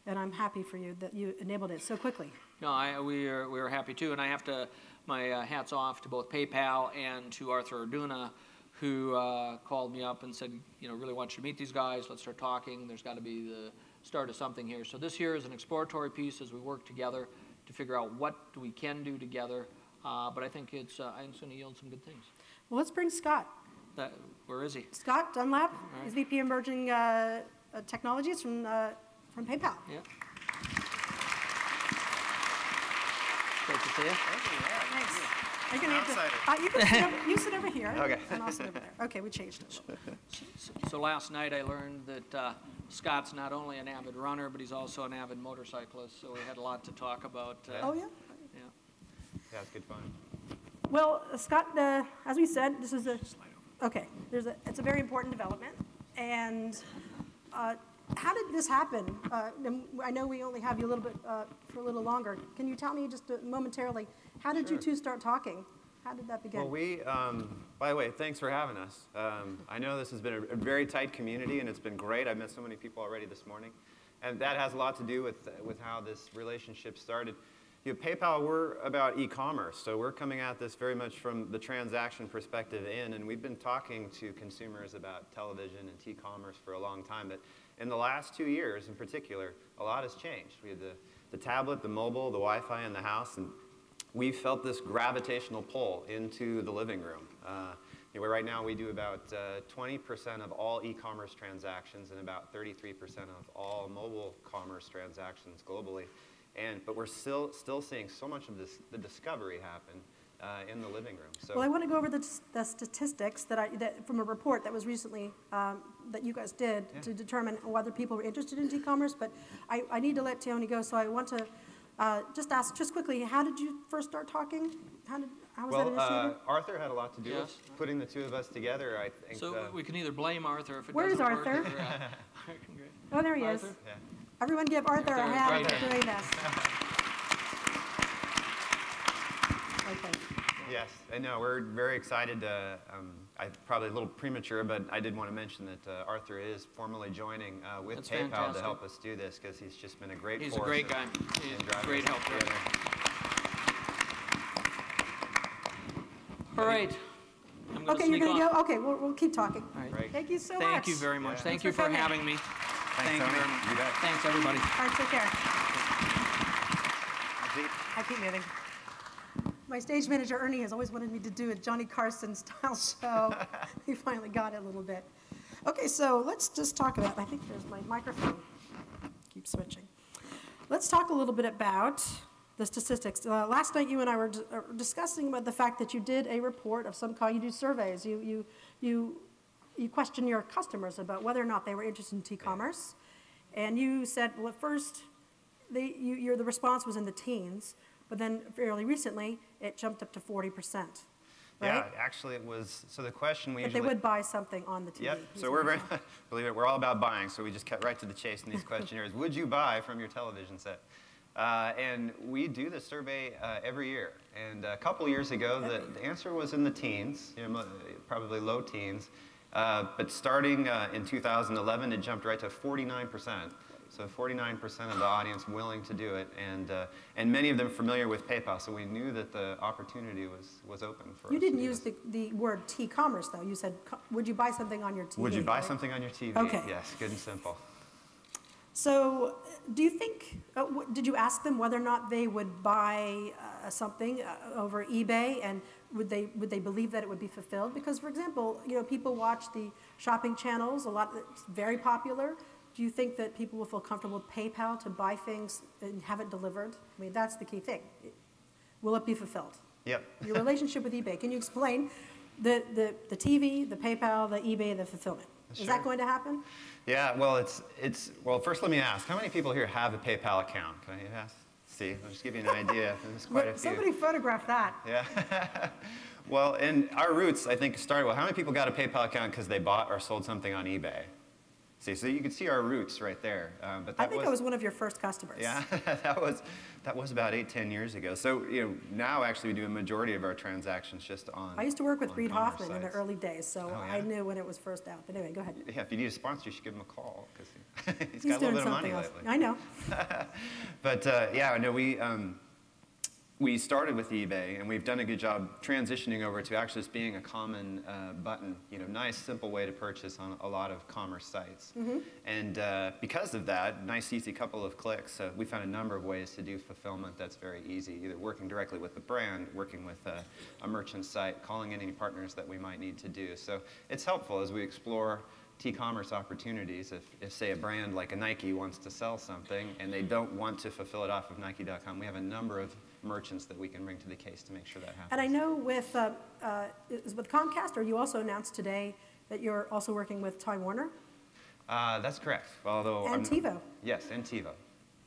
and I'm happy for you that you enabled it so quickly. No, I, we are we are happy too, and I have to my uh, hats off to both PayPal and to Arthur Arduna, who uh, called me up and said, you know, really want you to meet these guys, let's start talking, there's got to be the start of something here. So this here is an exploratory piece as we work together to figure out what we can do together, uh, but I think it's, uh, I think it's going to yield some good things. Well, let's bring Scott. That, where is he? Scott Dunlap, right. He's V P Emerging uh, Technologies from, uh, from PayPal. Yeah. Great to see you. Thank you. Nice. I'm excited. Uh, you, can sit over, you sit over here, okay. And I'll sit over there. Okay, we changed it. So, so last night I learned that uh, Scott's not only an avid runner, but he's also an avid motorcyclist, so we had a lot to talk about. Uh, oh, yeah? Yeah. Yeah, it's good fun. Well, uh, Scott, uh, as we said, this is a, okay, there's a, it's a very important development, and uh, how did this happen? Uh, I know we only have you a little bit, uh, for a little longer. Can you tell me just uh, momentarily, how did sure. you two start talking? How did that begin? Well, we, um, by the way, thanks for having us. Um, I know this has been a, a very tight community, and it's been great. I've met so many people already this morning. And that has a lot to do with, with how this relationship started. You know, PayPal, we're about e-commerce, so we're coming at this very much from the transaction perspective in, and we've been talking to consumers about television and e-commerce for a long time, but In the last two years in particular, a lot has changed. We had the, the tablet, the mobile, the Wi-Fi in the house, and we felt this gravitational pull into the living room. Uh, anyway, right now we do about twenty percent uh, of all e-commerce transactions and about thirty-three percent of all mobile commerce transactions globally. And, but we're still, still seeing so much of this, the discovery happen uh, in the living room. So well, I want to go over the, the statistics that I, that from a report that was recently, um, that you guys did yeah. to determine whether people were interested in e-commerce, but I, I need to let Tony go, so I want to uh, just ask, just quickly, how did you first start talking? How did, how was well, that initiated? Uh, Arthur had a lot to do yes. with putting the two of us together, I think. So uh, we can either blame Arthur if it where doesn't work. Where is Arthur? Or, uh, oh, there he Arthur? Is. Yeah. Everyone give Arthur a hand for doing this. Okay. Yes, I know, we're very excited. Uh, um, I'm probably a little premature, but I did want to mention that uh, Arthur is formally joining uh, with That's PayPal fantastic. to help us do this, because he's just been a great he's force. He's a great guy. He's a great helper. All right. I'm going okay, to you're going to go? Okay, we'll, we'll keep talking. All right. Right. Thank you so Thank much. Thank you very much. Yeah. Thank Thanks you for, for having me. Thanks, Thank you very much. You bet. Thanks, everybody. All right, take care. I keep moving. My stage manager, Ernie, has always wanted me to do a Johnny Carson-style show. He finally got it a little bit. OK, so let's just talk about, I think there's my microphone. Keep switching. Let's talk a little bit about the statistics. Uh, last night, you and I were d uh, discussing about the fact that you did a report of some kind. You do surveys. You, you, you. You question your customers about whether or not they were interested in e-commerce, and you said, well, at first, they, you, your, the response was in the teens, but then fairly recently, it jumped up to forty percent, right? Yeah, actually it was, so the question we if usually... they would buy something on the T V. Yep, so we're very, believe it, we're all about buying, so we just cut right to the chase in these questionnaires. Would you buy from your television set? Uh, and we do this survey uh, every year. And a couple years ago, the, the answer was in the teens, you know, probably low teens. Uh, but starting uh, in two thousand eleven, it jumped right to forty-nine percent. So forty-nine percent of the audience willing to do it, and uh, and many of them familiar with PayPal. So we knew that the opportunity was was open for us. You didn't use the, the word T-commerce though. You said, would you buy something on your T V? Would you buy right? something on your T V? Okay. Yes, good and simple. So do you think, uh, did you ask them whether or not they would buy uh, something uh, over eBay, and would they, would they believe that it would be fulfilled? Because, for example, you know, people watch the shopping channels, a lot, it's very popular. Do you think that people will feel comfortable with PayPal to buy things and have it delivered? I mean, that's the key thing. Will it be fulfilled? Yep. Your relationship with eBay. Can you explain the, the, the T V, the PayPal, the eBay, the fulfillment? Sure. Is that going to happen? Yeah, well, it's, it's, well, first let me ask, how many people here have a PayPal account? Can I ask? See, I'll just give you an idea. There's quite a few. Somebody photographed that. Yeah. Well, and our roots, I think, started with how many people got a PayPal account because they bought or sold something on eBay? See, so you can see our roots right there. Um, but that I think was, I was one of your first customers. Yeah, that was that was about eight, ten years ago. So you know, now actually we do a majority of our transactions just on. I used to work with Reid Hoffman sites. in the early days, so oh, yeah. I knew when it was first out. But anyway, go ahead. Yeah, if you need a sponsor, you should give him a call because he, he's, he's got a little bit of money else. lately. I know. But uh, yeah, no, we um, we started with eBay, and we've done a good job transitioning over to actually just being a common uh, button, you know, nice, simple way to purchase on a lot of commerce sites. Mm-hmm. And uh, because of that, nice, easy couple of clicks, uh, we found a number of ways to do fulfillment that's very easy, either working directly with the brand, working with uh, a merchant site, calling in any partners that we might need to do. So it's helpful as we explore T-commerce opportunities. If, if, say, a brand like a Nike wants to sell something and they don't want to fulfill it off of Nike dot com, we have a number of merchants that we can bring to the case to make sure that happens. And I know with uh, uh, is with Comcast, or you also announced today that you're also working with Time Warner? Uh, that's correct. Although and I'm, TiVo. Yes, and TiVo.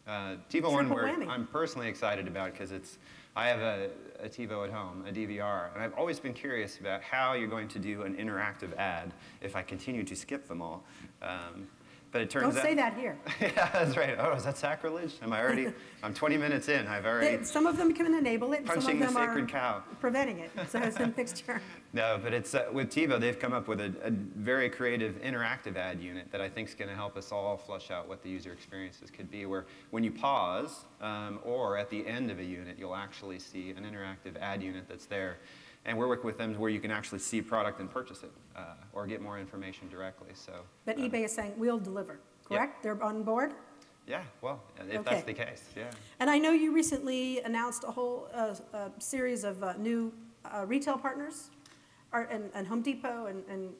Uh, TiVo one where whammy. I'm personally excited about because it's, I have a, a TiVo at home, a D V R, and I've always been curious about how you're going to do an interactive ad if I continue to skip them all. Um, but it turns Don't out, say that here. Yeah, that's right. Oh, is that sacrilege? Am I already, I'm twenty minutes in, I've already. They, some of them can enable it, some of them the sacred are cow. preventing it, so it's a mixture. No, but it's, uh, with TiVo, they've come up with a, a very creative interactive ad unit that I think is going to help us all flush out what the user experiences could be, where when you pause um, or at the end of a unit, you'll actually see an interactive ad unit that's there. And we're working with them where you can actually see product and purchase it uh, or get more information directly. So, But um, eBay is saying, we'll deliver. correct? Yep. They're on board? Yeah, well, if okay. that's the case, yeah. And I know you recently announced a whole uh, uh, series of uh, new uh, retail partners, or, and, and Home Depot, and, and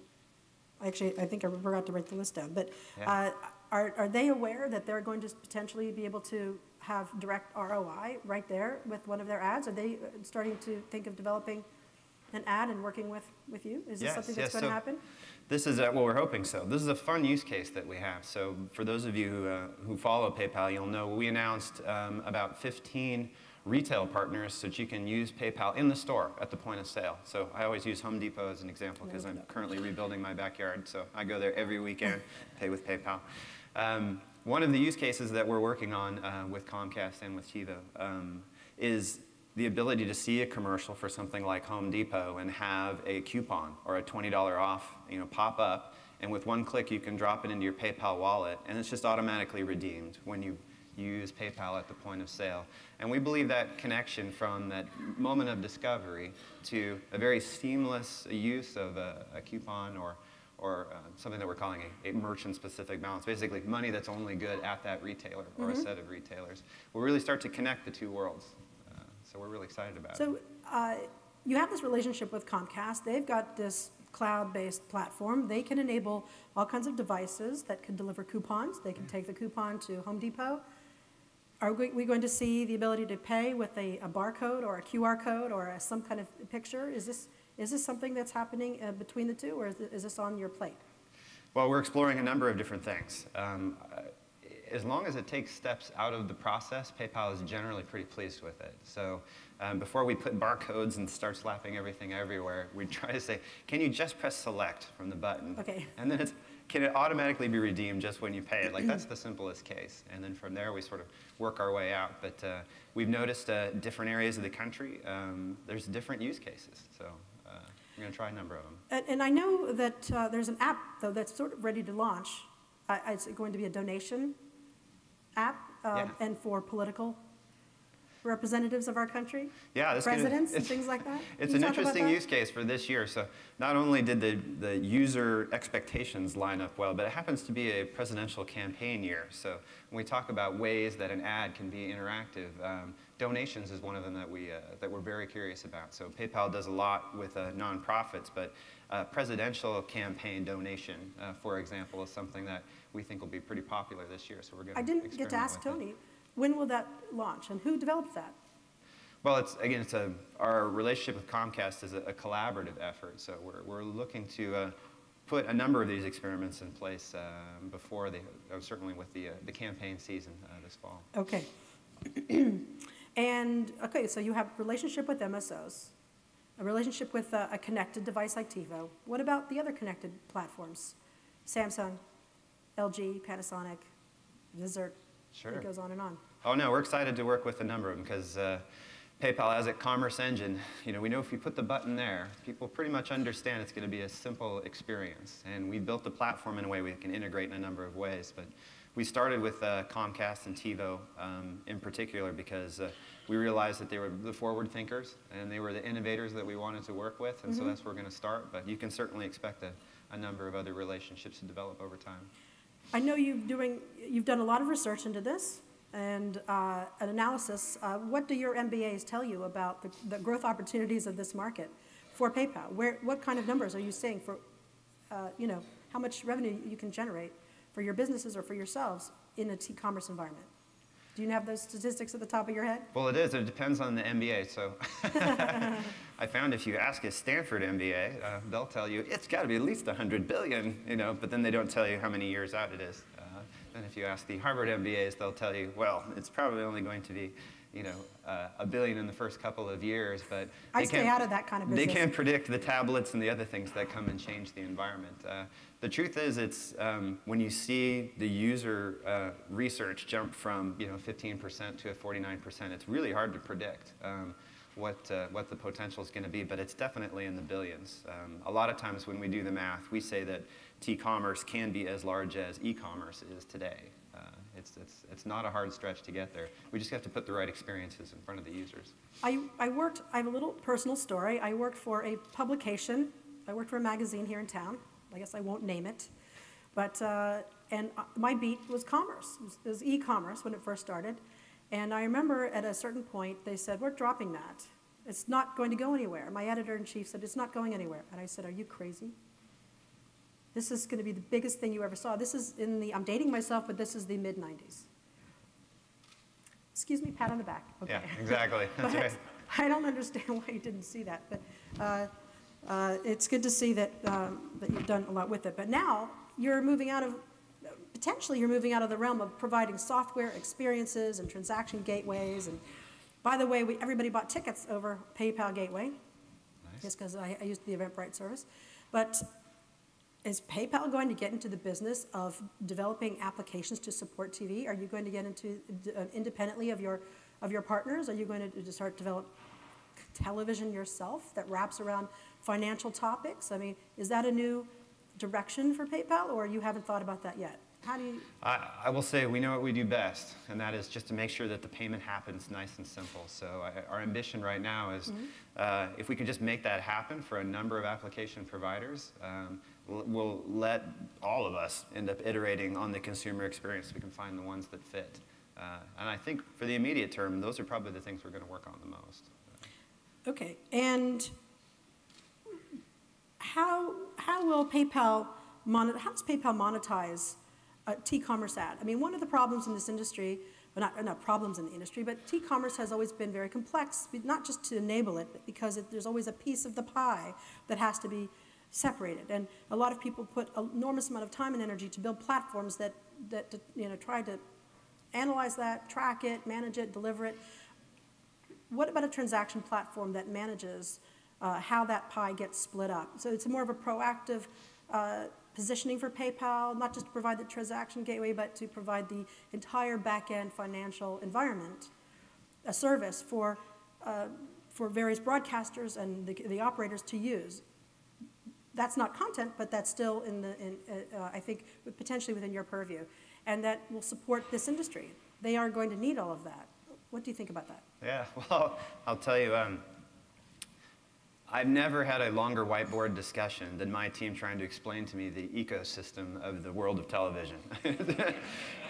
actually, I think I forgot to write the list down, but yeah. uh, are, are they aware that they're going to potentially be able to have direct R O I right there with one of their ads? Are they starting to think of developing an ad and working with, with you? Is this yes, something that's yes. going so to happen? This is, uh, well, we're hoping so. This is a fun use case that we have. So for those of you who, uh, who follow PayPal, you'll know we announced um, about fifteen retail partners so that you can use PayPal in the store at the point of sale. So I always use Home Depot as an example because I'm currently rebuilding my backyard. So I go there every weekend, pay with PayPal. Um, one of the use cases that we're working on uh, with Comcast and with TiVo um, is the ability to see a commercial for something like Home Depot and have a coupon or a twenty dollar off, you know, pop up, and with one click you can drop it into your PayPal wallet, and it's just automatically redeemed when you use PayPal at the point of sale. And we believe that connection from that moment of discovery to a very seamless use of a, a coupon or or uh, something that we're calling a, a merchant-specific balance, basically money that's only good at that retailer or mm-hmm. a set of retailers, will really start to connect the two worlds. So we're really excited about so, it. So uh, you have this relationship with Comcast. They've got this cloud-based platform. They can enable all kinds of devices that can deliver coupons. They can take the coupon to Home Depot. Are we going to see the ability to pay with a, a barcode or a Q R code or a, some kind of picture? Is this, is this something that's happening uh, between the two, or is, th is this on your plate? Well, we're exploring a number of different things. Um, As long as it takes steps out of the process, PayPal is generally pretty pleased with it. So um, before we put barcodes and start slapping everything everywhere, we try to say, can you just press select from the button? Okay. And then it's, can it automatically be redeemed just when you pay it? Like, that's the simplest case. And then from there, we sort of work our way out. But uh, we've noticed uh, different areas of the country, um, there's different use cases. So uh, we're going to try a number of them. And, and I know that uh, there's an app, though, that's sort of ready to launch. Uh, it's going to be a donation app um, yeah. and for political representatives of our country, yeah, this presidents gonna, and things like that. It's an interesting use case for this year. So not only did the, the user expectations line up well, but it happens to be a presidential campaign year. So when we talk about ways that an ad can be interactive, um, donations is one of them that, we, uh, that we're very curious about. So PayPal does a lot with uh, nonprofits, but uh, presidential campaign donation, uh, for example, is something that we think will be pretty popular this year, so we're going to I didn't get to ask Tony, it. When will that launch, and who developed that? Well, it's, again, it's a, our relationship with Comcast is a, a collaborative effort, so we're, we're looking to uh, put a number of these experiments in place uh, before, the, uh, certainly with the, uh, the campaign season uh, this fall. Okay. And, okay, so you have a relationship with M S Os, a relationship with a, a connected device like TiVo. What about the other connected platforms? Samsung? L G, Panasonic, Desert, sure. It goes on and on. Oh no, we're excited to work with a number of them because uh, PayPal as a commerce engine, you know, we know if you put the button there, people pretty much understand it's going to be a simple experience. And we built the platform in a way we can integrate in a number of ways. But we started with uh, Comcast and TiVo um, in particular because uh, we realized that they were the forward thinkers and they were the innovators that we wanted to work with. And mm-hmm. so that's where we're going to start. But you can certainly expect a, a number of other relationships to develop over time. I know you've, doing, you've done a lot of research into this and uh, an analysis. Uh, what do your M B As tell you about the, the growth opportunities of this market for PayPal? Where, what kind of numbers are you seeing for, uh, you know, how much revenue you can generate for your businesses or for yourselves in an e-commerce environment? Do you have those statistics at the top of your head? Well, it is. It depends on the M B A. So I found if you ask a Stanford M B A, uh, they'll tell you it's got to be at least one hundred billion, you know, but then they don't tell you how many years out it is. Uh, then if you ask the Harvard M B As, they'll tell you, well, it's probably only going to be, you know, uh, a billion in the first couple of years. But I they stay can't, out of that kind of business. They can't predict the tablets and the other things that come and change the environment. Uh, The truth is, it's um, when you see the user uh, research jump from you know fifteen percent to a forty-nine percent, it's really hard to predict um, what uh, what the potential is going to be. But it's definitely in the billions. Um, a lot of times when we do the math, we say that T-commerce can be as large as e-commerce is today. Uh, it's it's it's not a hard stretch to get there. We just have to put the right experiences in front of the users. I I worked. I have a little personal story. I worked for a publication. I worked for a magazine here in town. I guess I won't name it, But, uh, and my beat was commerce. It was e-commerce when it first started. And I remember at a certain point, they said, we're dropping that. It's not going to go anywhere. My editor-in-chief said, it's not going anywhere. And I said, are you crazy? This is going to be the biggest thing you ever saw. This is in the, I'm dating myself, but this is the mid nineties. Excuse me, pat on the back. Okay. Yeah, exactly. That's right. I don't understand why you didn't see that. But uh, uh, it's good to see that, um, that you've done a lot with it. But now you're moving out of, potentially you're moving out of the realm of providing software experiences and transaction gateways. And by the way, we, everybody bought tickets over PayPal Gateway. Nice. Just because I, I used the Eventbrite service. But is PayPal going to get into the business of developing applications to support T V? Are you going to get into uh, independently of your of your partners? Are you going to start develop television yourself that wraps around financial topics? I mean, is that a new direction for PayPal, or you haven't thought about that yet? How do you? I, I will say we know what we do best, and that is just to make sure that the payment happens nice and simple. So I, our ambition right now is mm-hmm. uh, if we can just make that happen for a number of application providers, um, we'll let all of us end up iterating on the consumer experience so we can find the ones that fit. Uh, and I think for the immediate term, those are probably the things we're going to work on the most. Okay. And how, how will PayPal, monet, how does PayPal monetize a T-commerce ad? I mean, one of the problems in this industry, well, not, not problems in the industry, but T-commerce has always been very complex, not just to enable it, but because it, there's always a piece of the pie that has to be separated, and a lot of people put an enormous amount of time and energy to build platforms that, that you know, try to analyze that, track it, manage it, deliver it. What about a transaction platform that manages uh, how that pie gets split up? So it's more of a proactive uh, positioning for PayPal, not just to provide the transaction gateway, but to provide the entire back-end financial environment, a service for, uh, for various broadcasters and the, the operators to use. That's not content, but that's still in the, in, uh, I think, potentially within your purview. And that will support this industry. They are going to need all of that. What do you think about that? Yeah, well, I'll tell you, um, I've never had a longer whiteboard discussion than my team trying to explain to me the ecosystem of the world of television.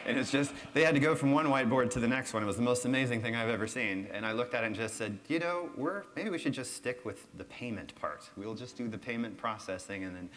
And it's just, they had to go from one whiteboard to the next one. It was the most amazing thing I've ever seen. And I looked at it and just said, you know, we're, maybe we should just stick with the payment part. We'll just do the payment processing and then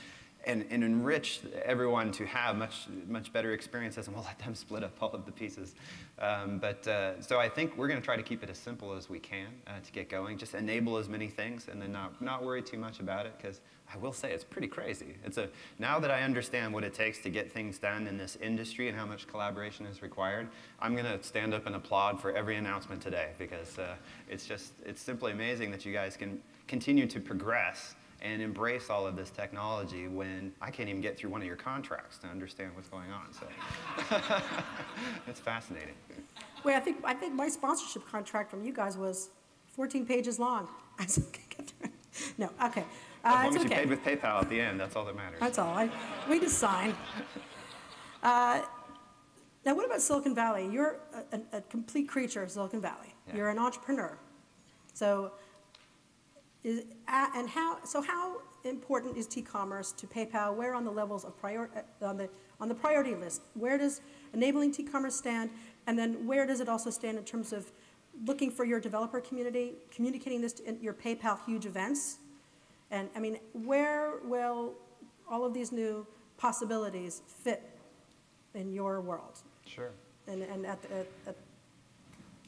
and, and enrich everyone to have much, much better experiences, and we'll let them split up all of the pieces. Um, but uh, so I think we're going to try to keep it as simple as we can uh, to get going. Just enable as many things and then not, not worry too much about it, because I will say it's pretty crazy. It's a, now that I understand what it takes to get things done in this industry and how much collaboration is required, I'm going to stand up and applaud for every announcement today, because uh, it's just, it's simply amazing that you guys can continue to progress and embrace all of this technology when I can't even get through one of your contracts to understand what's going on. So it's fascinating. Well, I think, I think my sponsorship contract from you guys was fourteen pages long. I said, get through it. No, okay. Uh, as long as okay. you paid with PayPal at the end, that's all that matters. That's all. I, we just signed. Uh, now, what about Silicon Valley? You're a, a, a complete creature of Silicon Valley. Yeah. You're an entrepreneur. So. Is, uh, and how, so how important is T-commerce to PayPal? Where on the levels of prior, uh, on the on the priority list? Where does enabling T-commerce stand? And then where does it also stand in terms of looking for your developer community, communicating this to in your PayPal huge events? And I mean, where will all of these new possibilities fit in your world? Sure. And, and at, the, at, at,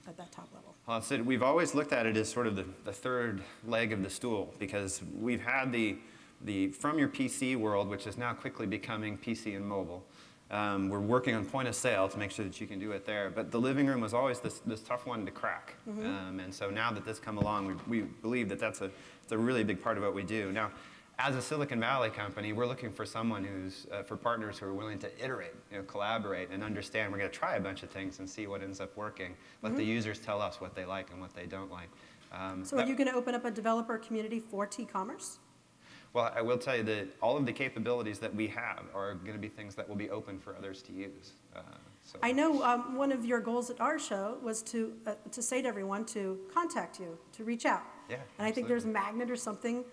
at that top level. Well, so we've always looked at it as sort of the, the third leg of the stool, because we've had the, the from your P C world, which is now quickly becoming P C and mobile. Um, we're working on point of sale to make sure that you can do it there. But the living room was always this, this tough one to crack. Mm-hmm. um, and so now that this come along, we, we believe that that's a, that's a really big part of what we do. Now, as a Silicon Valley company, we're looking for someone who's, uh, for partners who are willing to iterate, you know, collaborate, and understand. We're going to try a bunch of things and see what ends up working. Let mm-hmm. the users tell us what they like and what they don't like. Um, so are you going to open up a developer community for T-commerce? Well, I will tell you that all of the capabilities that we have are going to be things that will be open for others to use. Uh, so. I know um, one of your goals at our show was to, uh, to say to everyone to contact you, to reach out. Yeah, and absolutely. I think there's a magnet or something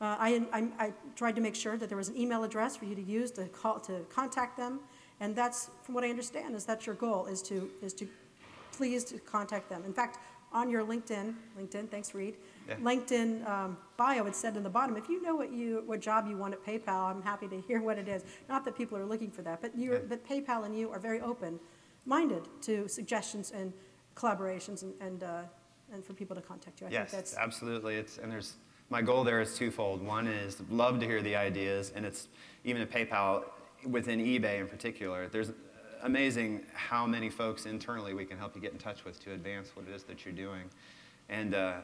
Uh, I, I, I tried to make sure that there was an email address for you to use to call to contact them, and that's, from what I understand, is that's your goal, is to is to please to contact them. In fact, on your LinkedIn, LinkedIn, thanks Reid, yeah. LinkedIn um, bio, it said in the bottom, if you know what you what job you want at PayPal, I'm happy to hear what it is. Not that people are looking for that, but you, yeah. but PayPal and you are very open-minded to suggestions and collaborations, and and, uh, and for people to contact you. I yes, think that's absolutely. It's and there's. My goal there is twofold. One is love to hear the ideas, and it's even at PayPal, within eBay in particular, there's amazing how many folks internally we can help you get in touch with to advance what it is that you're doing. And uh,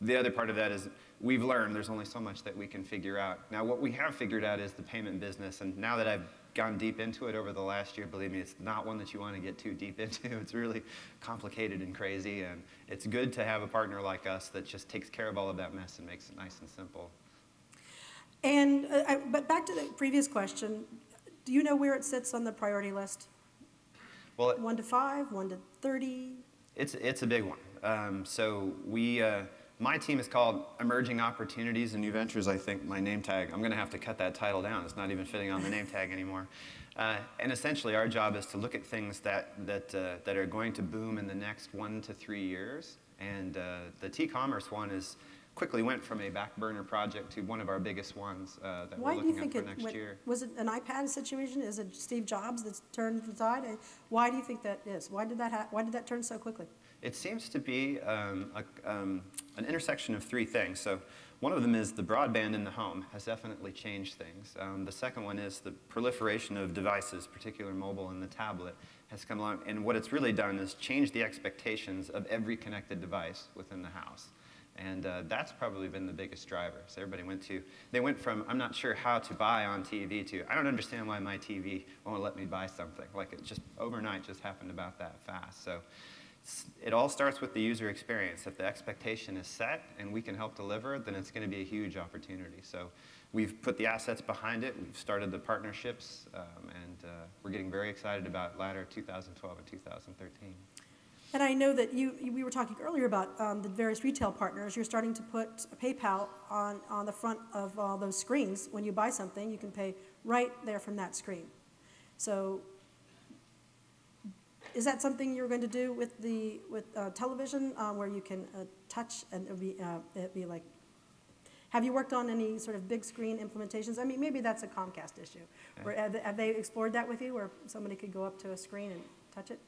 the other part of that is we've learned there's only so much that we can figure out. Now what we have figured out is the payment business, and now that I've gone deep into it over the last year, believe me, it's not one that you want to get too deep into. It's really complicated and crazy, and it's good to have a partner like us that just takes care of all of that mess and makes it nice and simple. And, uh, I, but back to the previous question, do you know where it sits on the priority list? Well, it, one to five, one to thirty? It's, it's a big one. Um, so we, uh, my team is called Emerging Opportunities and New Ventures, I think, my name tag. I'm going to have to cut that title down. It's not even fitting on the name tag anymore. Uh, and essentially, our job is to look at things that, that, uh, that are going to boom in the next one to three years. And uh, the T-commerce one is quickly went from a back burner project to one of our biggest ones uh, that why we're looking at for next went, year. Was it an iPad situation? Is it Steve Jobs that's turned the tide? Why do you think that is? Why did that, ha why did that turn so quickly? It seems to be um, a, um, an intersection of three things. So one of them is the broadband in the home has definitely changed things. Um, the second one is the proliferation of devices, particularly mobile and the tablet, has come along. And what it's really done is change the expectations of every connected device within the house. And uh, that's probably been the biggest driver. So everybody went to, they went from, I'm not sure how to buy on T V to, I don't understand why my T V won't let me buy something. Like it just overnight just happened about that fast. So. It all starts with the user experience. If the expectation is set and we can help deliver, then it's going to be a huge opportunity. So we've put the assets behind it. We've started the partnerships, um, and uh, we're getting very excited about latter two thousand twelve and two thousand thirteen. And I know that you, you we were talking earlier about um, the various retail partners. You're starting to put PayPal on, on the front of all those screens. When you buy something, you can pay right there from that screen. So. Is that something you're going to do with the with uh, television, uh, where you can uh, touch and it'll be uh, it'll be like? Have you worked on any sort of big screen implementations? I mean, maybe that's a Comcast issue. Okay. Where, have, have they explored that with you, where somebody could go up to a screen and touch it?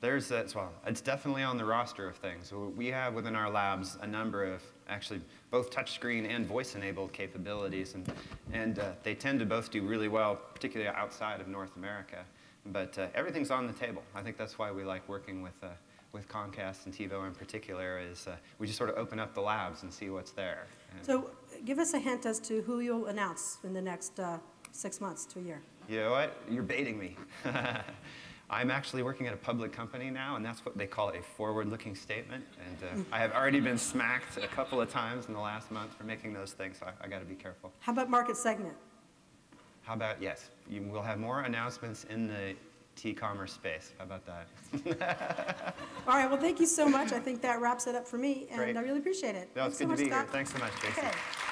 There's that. Well, it's definitely on the roster of things. We have within our labs a number of actually both touchscreen and voice-enabled capabilities, and and uh, they tend to both do really well, particularly outside of North America. But uh, everything's on the table. I think that's why we like working with, uh, with Comcast and TiVo in particular, is uh, we just sort of open up the labs and see what's there. And so give us a hint as to who you'll announce in the next uh, six months to a year. You know what? You're baiting me. I'm actually working at a public company now, and that's what they call a forward-looking statement. And uh, I have already been smacked a couple of times in the last month for making those things, so I, I got to be careful. How about market segment? How about, yes, you will have more announcements in the T-commerce space. How about that? All right, well, thank you so much. I think that wraps it up for me, and great. I really appreciate it. No, it's Thanks good so to much, be Scott. Here. Thanks so much, Jason. Okay.